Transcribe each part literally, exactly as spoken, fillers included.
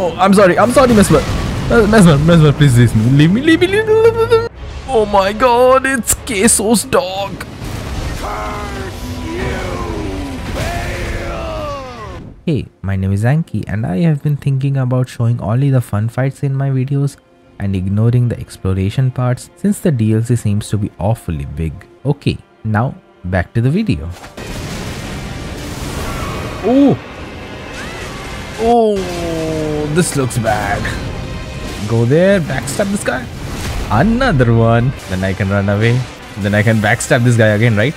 Oh, I'm sorry. I'm sorry, Messmer. Uh, Messmer, Messmer, please leave me. Leave me, leave me, leave me. Oh my god, it's Queso's dog. Curse you, Bayle. Hey, my name is Anki and I have been thinking about showing only the fun fights in my videos and ignoring the exploration parts since the D L C seems to be awfully big. Okay, now back to the video. Oh! Oh, this looks bad. Go there, backstab this guy. Another one. Then I can run away. Then I can backstab this guy again, right?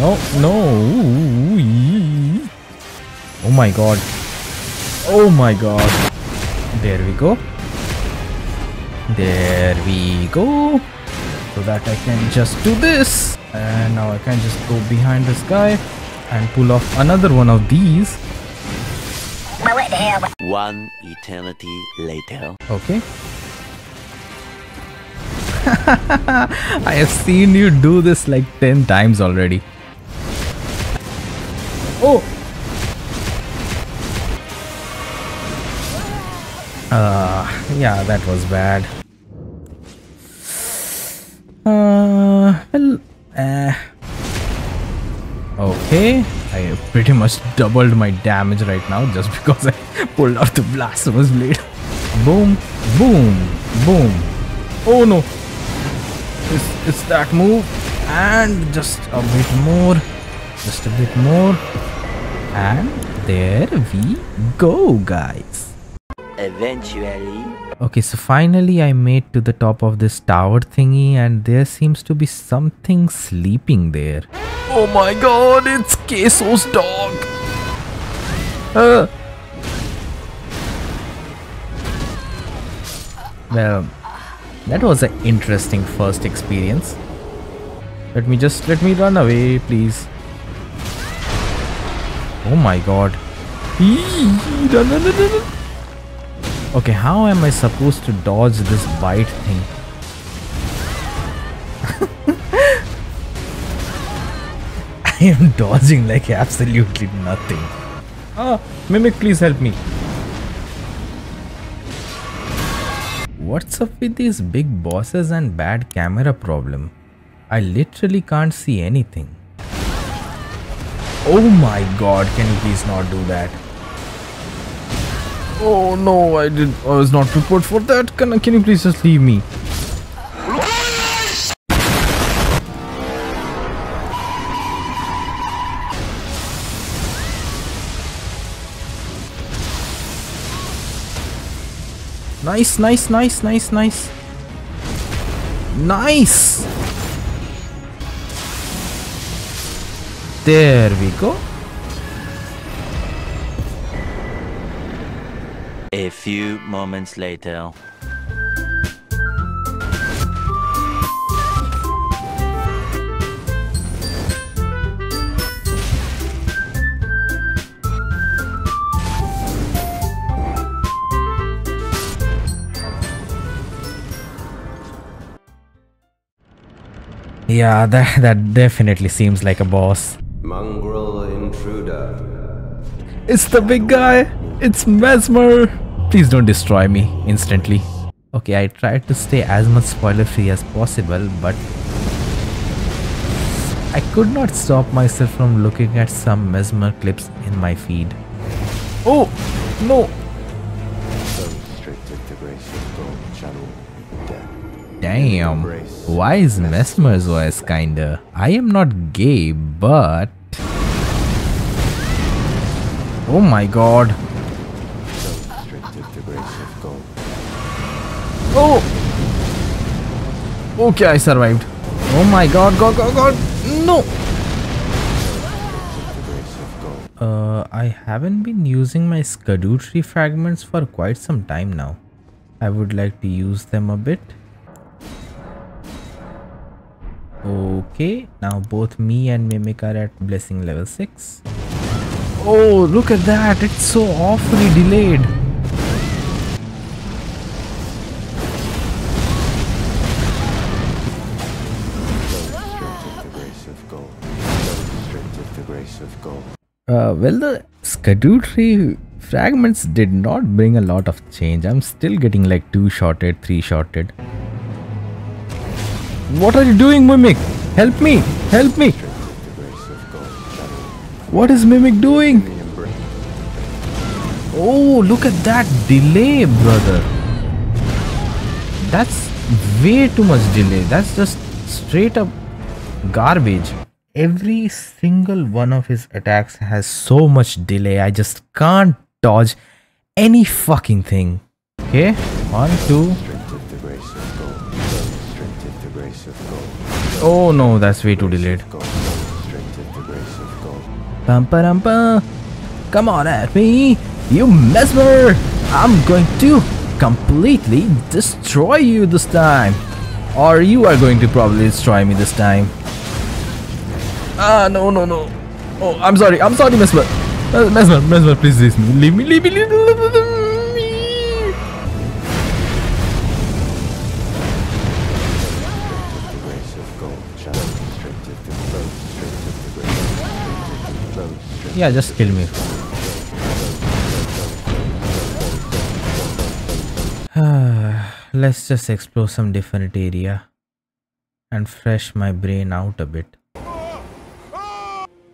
No, no. Oh my god. Oh my god. There we go. There we go. So that I can just do this. And now I can just go behind this guy and pull off another one of these. One eternity later. Okay. I have seen you do this like ten times already. Oh. Ah, uh, yeah, that was bad. Uh, well, uh. Okay, I pretty much doubled my damage right now just because I pulled out the Blasphemous Blade. Boom, boom, boom. Oh no! It's, it's that move. And just a bit more. Just a bit more. And there we go, guys. Eventually. Okay, so finally I made to the top of this tower thingy and there seems to be something sleeping there. Oh my god, it's Queso's dog! Uh. Well, that was an interesting first experience. Let me just, let me run away, please. Oh my god. Okay, how am I supposed to dodge this bite thing? I am dodging like absolutely nothing. Ah, Mimic, please help me. What's up with these big bosses and bad camera problem? I literally can't see anything. Oh my god, can you please not do that? Oh no, I did. I was not prepared for that. Can, can you please just leave me? Nice, nice, nice, nice, nice. Nice! There we go. A few moments later. Yeah, that, that definitely seems like a boss. Mongrel intruder. It's the big guy. It's Messmer. Please don't destroy me instantly. Okay, I tried to stay as much spoiler-free as possible, but I could not stop myself from looking at some Messmer clips in my feed. Oh no! Damn, why is Messmer's voice kinda? I am not gay, but... Oh my god. Oh! Okay, I survived. Oh my god, god, god, god! No! Uh, I haven't been using my Scadutree fragments for quite some time now. I would like to use them a bit. Okay, now both me and Mimic are at blessing level six. Oh, look at that! It's so awfully delayed! Uh, well, the Scadutree fragments did not bring a lot of change. I'm still getting like two-shotted, three-shotted. What are you doing, Mimic? Help me! Help me! What is Mimic doing? Oh, look at that delay, brother. That's way too much delay. That's just straight up garbage. Every single one of his attacks has so much delay. I just can't dodge any fucking thing. Okay, one, two. Oh no, that's way too delayed. Pam pam pam. Come on at me, you Messmer! I'm going to completely destroy you this time. Or you are going to probably destroy me this time. Ah, no, no, no. Oh, I'm sorry. I'm sorry, Messmer. Messmer, Messmer, please leave me. Leave me, leave me, leave me. Yeah, just kill me. Let's just explore some different area and fresh my brain out a bit.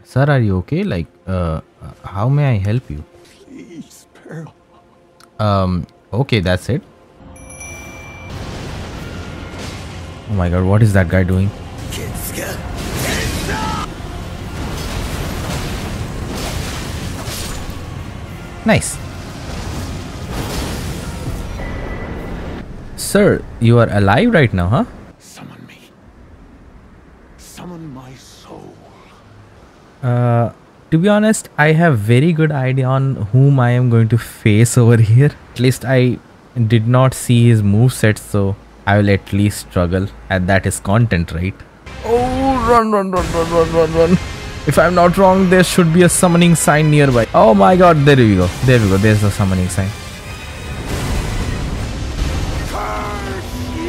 Sir, are you okay? Like, uh, how may I help you? Please, Pearl. Um, okay, that's it. Oh my god, what is that guy doing? Nice. Sir, you are alive right now, huh? Summon me. Summon my soul. Uh, to be honest, I have very good idea on whom I am going to face over here. At least I did not see his moveset, so I will at least struggle. And that is content, right? Oh, run, run, run, run, run, run, run. If I'm not wrong, there should be a summoning sign nearby. Oh my god, there we go. There we go. There's the summoning sign. Curse you,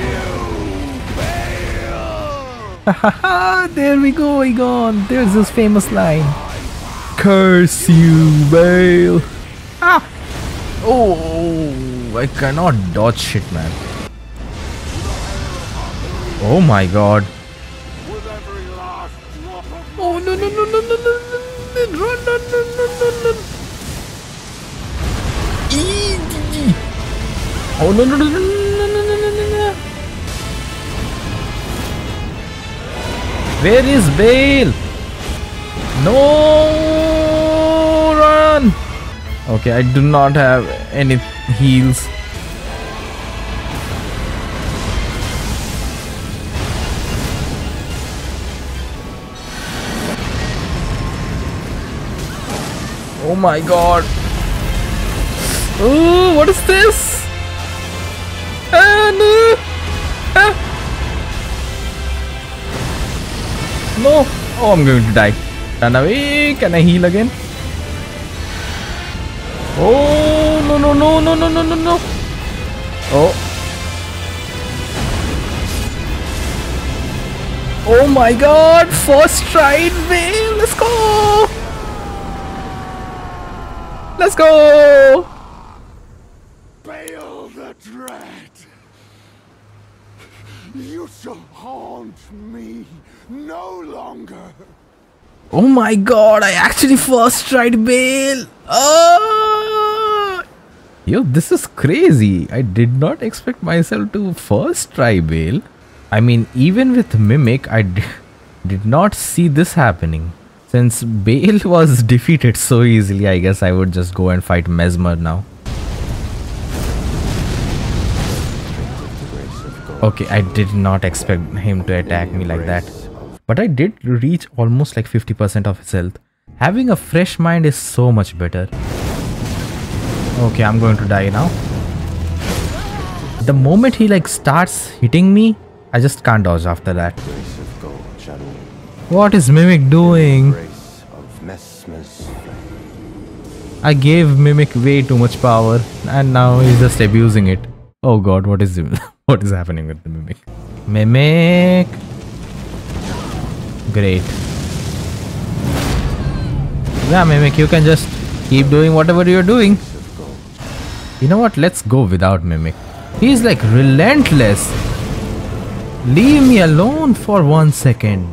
Bayle! Ha ha ha! There we go, Igon. There's this famous line. Curse you, Bayle. Ah! Oh, I cannot dodge shit, man. Oh my god. Oh no no no no no no no no! Run run run run run! Oh no no no no no no no no! Where is Bayle? No, run! Okay, I do not have any heals. Oh my god! Ooh, what is this? Ah, no! Ah. No! Oh, I'm going to die. Run away! Can I heal again? Oh no no no no no no no no! Oh! Oh my god! First strike, Bayle! Let's go! Let's go! Bayle the Dread! You shall haunt me no longer. Oh my god, I actually first tried Bayle. Oh! Yo, this is crazy. I did not expect myself to first try Bayle. I mean, even with Mimic, I did not see this happening. Since Bayle was defeated so easily, I guess I would just go and fight Messmer now. Okay, I did not expect him to attack me like that. But I did reach almost like fifty percent of his health. Having a fresh mind is so much better. Okay, I'm going to die now. The moment he like starts hitting me, I just can't dodge after that. What is Mimic doing? I gave Mimic way too much power and now he's just abusing it. Oh god, what is it? What is happening with the Mimic? Mimic! Great. Yeah, Mimic, you can just keep doing whatever you're doing. You know what? Let's go without Mimic. He's like relentless. Leave me alone for one second.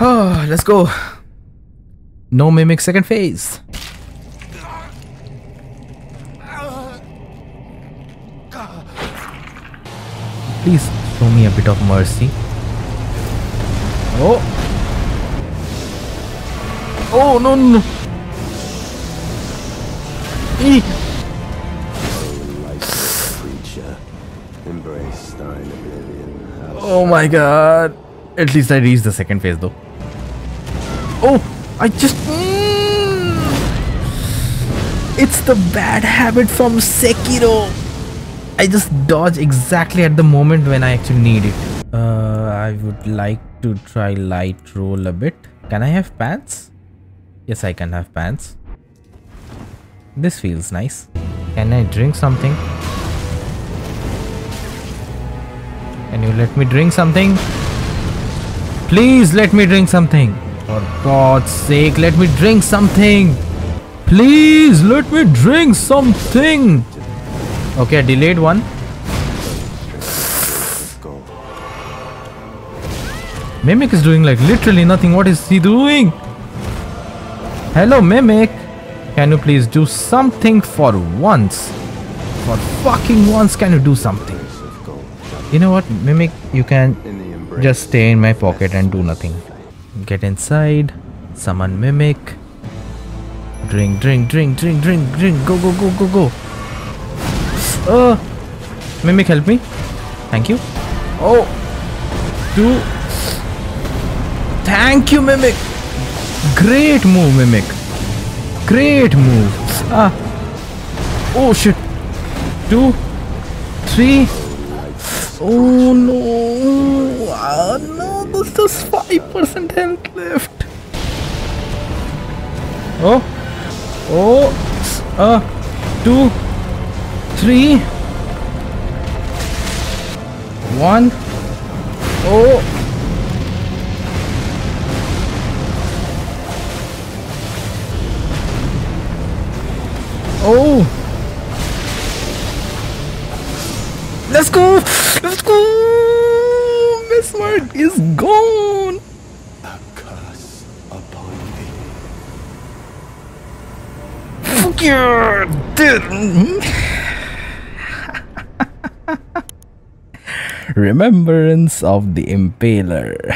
Oh, let's go. No Mimic second phase. Please show me a bit of mercy. Oh. Oh no no. Eek. Oh my god. At least I reached the second phase though. Oh, I just mm. It's the bad habit from Sekiro. I just dodge exactly at the moment when I actually need it. Uh, I would like to try light roll a bit. Can I have pants? Yes, I can have pants. This feels nice. Can I drink something? Can you let me drink something? Please let me drink something. For God's sake, let me drink something. Please let me drink something. Okay, I delayed one. Mimic is doing like literally nothing. What is he doing? Hello, Mimic. Can you please do something for once? For fucking once, can you do something? You know what, Mimic? You can just stay in my pocket and do nothing. Get inside. Summon Mimic. Drink, drink, drink, drink, drink, drink. Go, go, go, go, go. Uh, Mimic, help me. Thank you. Oh. Two. Thank you, Mimic. Great move, Mimic. Great move. Ah. Oh, shit. Two. Three. Oh, no. Ah, no. There's just five percent health left. Oh. Oh. Ah. Two. Three. One. Oh. Oh. Let's go. Let's go. Messmer is gone. A curse upon thee. Fuck you, dude. Remembrance of the Impaler.